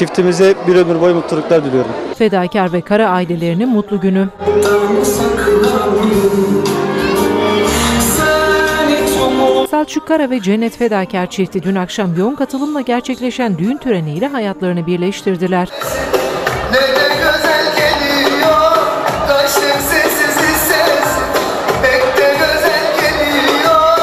Çiftimize bir ömür boyu mutluluklar diliyorum. Fedakar ve Kara ailelerinin mutlu günü. Selçuk Kara ve Cennet Fedakar çifti dün akşam yoğun katılımla gerçekleşen düğün töreniyle hayatlarını birleştirdiler.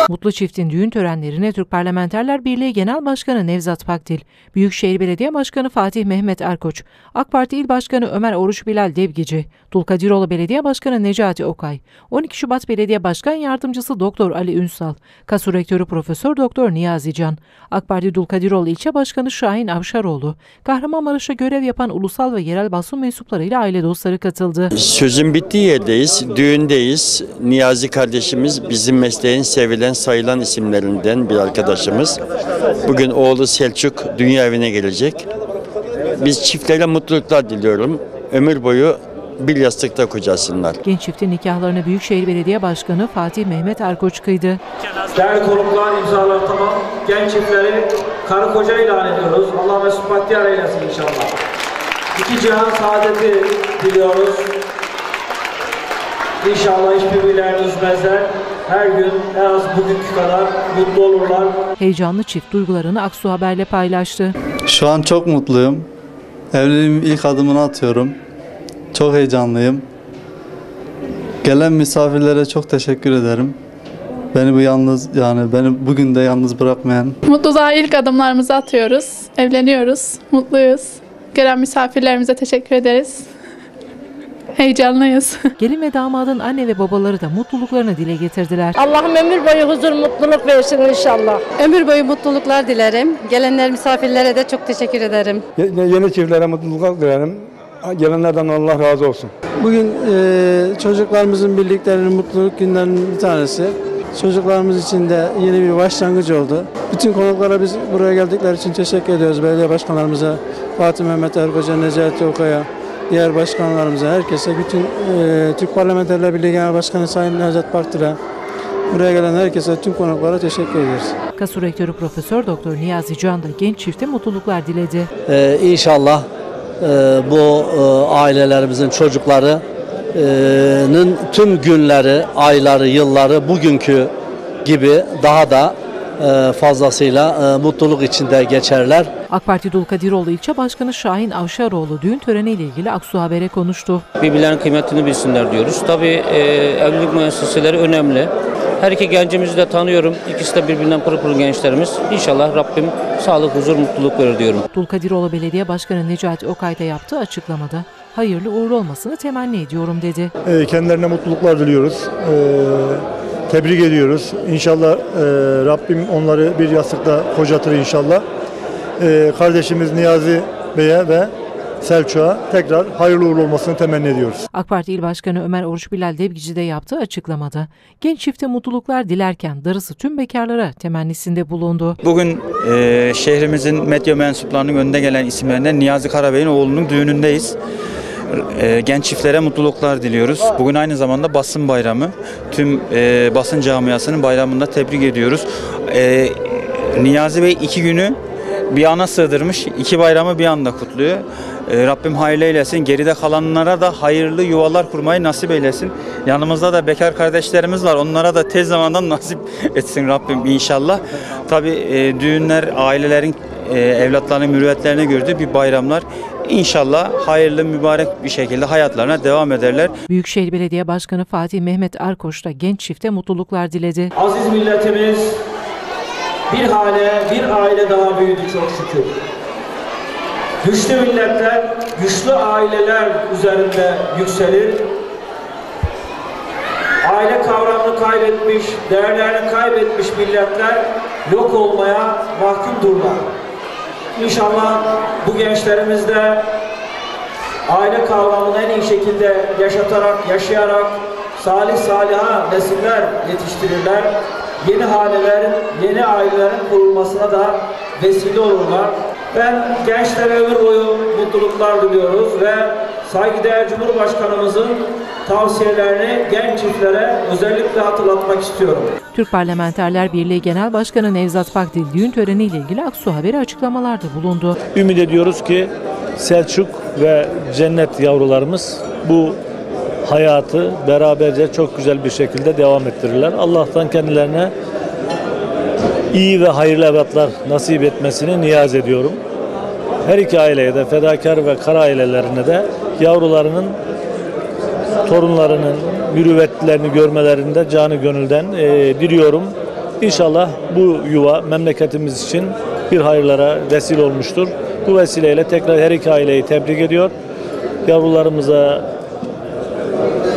Mutlu çiftin düğün törenlerine Türk Parlamenterler Birliği Genel Başkanı Nevzat Pakdil, Büyükşehir Belediye Başkanı Fatih Mehmet Erkoç, AK Parti İl Başkanı Ömer Oruç Bilal Devgeci, Dulkadiroğlu Belediye Başkanı Necati Okay, 12 Şubat Belediye Başkan Yardımcısı Doktor Ali Ünsal, KASU Rektörü Profesör Doktor Niyazi Can, AK Parti Dulkadiroğlu İlçe Başkanı Şahin Avşaroğlu, Kahramanmaraş'a görev yapan ulusal ve yerel basın mensuplarıyla aile dostları katıldı. Sözün bittiği yerdeyiz, düğündeyiz. Niyazi kardeşimiz bizim mesleğin sevilen, sayılan isimlerinden bir arkadaşımız. Bugün oğlu Selçuk dünya evine gelecek. Biz çiftlere mutluluklar diliyorum. Ömür boyu bir yastıkta kucasınlar. Genç çiftin nikahlarını Büyükşehir Belediye Başkanı Fatih Mehmet Erkoç kıydı. Değerli konuklar, imzalar tamam. Genç çiftleri karı koca ilan ediyoruz. Allah mesut bahtiyar eylesin inşallah. İki cihan saadeti diliyoruz. İnşallah hiçbirbirlerini üzmezler. Her gün en az bugünkü kadar mutlu olurlar. Heyecanlı çift duygularını Aksu Haber'le paylaştı. Şu an çok mutluyum. Evliliğimin ilk adımını atıyorum. Çok heyecanlıyım. Gelen misafirlere çok teşekkür ederim. Beni bugün de yalnız bırakmayan. Mutluluğa ilk adımlarımızı atıyoruz. Evleniyoruz. Mutluyuz. Gelen misafirlerimize teşekkür ederiz. Heyecanlıyız. Gelin ve damadın anne ve babaları da mutluluklarını dile getirdiler. Allah'ım ömür boyu huzur, mutluluk versin inşallah. Ömür boyu mutluluklar dilerim. Gelenler, misafirlere de çok teşekkür ederim. Yeni çiftlere mutluluklar dilerim. Gelenlerden Allah razı olsun. Bugün çocuklarımızın birliklerinin mutluluk günlerinin bir tanesi. Çocuklarımız için de yeni bir başlangıç oldu. Bütün konuklara biz buraya geldikleri için teşekkür ediyoruz. Belediye başkanlarımıza, Fatih Mehmet Erkoç'a, Necati Okay'a, diğer başkanlarımıza, herkese, bütün Türk Parlamenterler Birliği Genel Başkanı Sayın Nevzat Pakdil'e, buraya gelen herkese, tüm konuklara teşekkür ederiz. KASU Rektörü Profesör Doktor Niyazi Can da genç çifte mutluluklar diledi. İnşallah bu ailelerimizin çocuklarının tüm günleri, ayları, yılları bugünkü gibi daha da fazlasıyla mutluluk içinde geçerler. AK Parti Dulkadiroğlu İlçe Başkanı Şahin Avşaroğlu düğün töreniyle ilgili Aksu Haber'e konuştu. Birbirlerinin kıymetini bilsinler diyoruz. Tabii evlilik müesseseleri önemli. Her iki gencimizi de tanıyorum. İkisi de birbirinden pırıl pırıl gençlerimiz. İnşallah Rabbim sağlık, huzur, mutluluk verir diyorum. Dulkadiroğlu Belediye Başkanı Necati Okay da yaptığı açıklamada hayırlı uğurlu olmasını temenni ediyorum dedi. Kendilerine mutluluklar diliyoruz. Tebrik ediyoruz. İnşallah Rabbim onları bir yastıkta kocatır inşallah. Kardeşimiz Niyazi Bey'e ve Selçuk'a tekrar hayırlı uğurlu olmasını temenni ediyoruz. AK Parti İl Başkanı Ömer Oruç Bilal Debgici de yaptığı açıklamada genç çifte mutluluklar dilerken darısı tüm bekarlara temennisinde bulundu. Bugün şehrimizin medya mensuplarının önde gelen isimlerinden Niyazi Kara Bey'in oğlunun düğünündeyiz. Genç çiftlere mutluluklar diliyoruz. Bugün aynı zamanda basın bayramı. Tüm basın camiasının bayramında tebrik ediyoruz. Niyazi Bey iki günü bir ana sığdırmış. İki bayramı bir anda kutluyor. Rabbim hayırlı eylesin. Geride kalanlara da hayırlı yuvalar kurmayı nasip eylesin. Yanımızda da bekar kardeşlerimiz var. Onlara da tez zamandan nasip etsin Rabbim inşallah. Tabii düğünler ailelerin evlatlarının mürüvvetlerini gördüğü bir bayramlar. İnşallah hayırlı, mübarek bir şekilde hayatlarına devam ederler. Büyükşehir Belediye Başkanı Fatih Mehmet Erkoç da genç çifte mutluluklar diledi. Aziz milletimiz bir aile daha büyüdü çok şükür. Güçlü milletler, güçlü aileler üzerinde yükselir. Aile kavramını kaybetmiş, değerlerini kaybetmiş milletler yok olmaya mahkumdurlar. İnşallah bu gençlerimiz de aile kavramını en iyi şekilde yaşatarak, yaşayarak salih saliha nesiller yetiştirirler. Yeni hanelerin, yeni ailelerin kurulmasına da vesile olurlar. Ben gençlere ömür boyu mutluluklar diliyoruz ve saygıdeğer Cumhurbaşkanımızın tavsiyelerini genç çiftlere özellikle hatırlatmak istiyorum. Türk Parlamenterler Birliği Genel Başkanı Nevzat Pakdil düğün töreniyle ilgili Aksu Haber'e açıklamalarda bulundu. Ümit ediyoruz ki Selçuk ve Cennet yavrularımız bu hayatı beraberce çok güzel bir şekilde devam ettirirler. Allah'tan kendilerine iyi ve hayırlı evlatlar nasip etmesini niyaz ediyorum. Her iki aileye de, Fedakar ve Kara ailelerine de yavrularının, torunlarının mürüvvetlerini görmelerinde canı gönülden diliyorum. İnşallah bu yuva memleketimiz için bir hayırlara vesile olmuştur. Bu vesileyle tekrar her iki aileyi tebrik ediyor. Yavrularımıza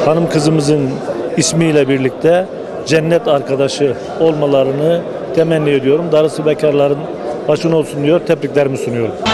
hanım kızımızın ismiyle birlikte cennet arkadaşı olmalarını temenni ediyorum. Darısı bekarların başına olsun diyor, tebriklerimi sunuyorum.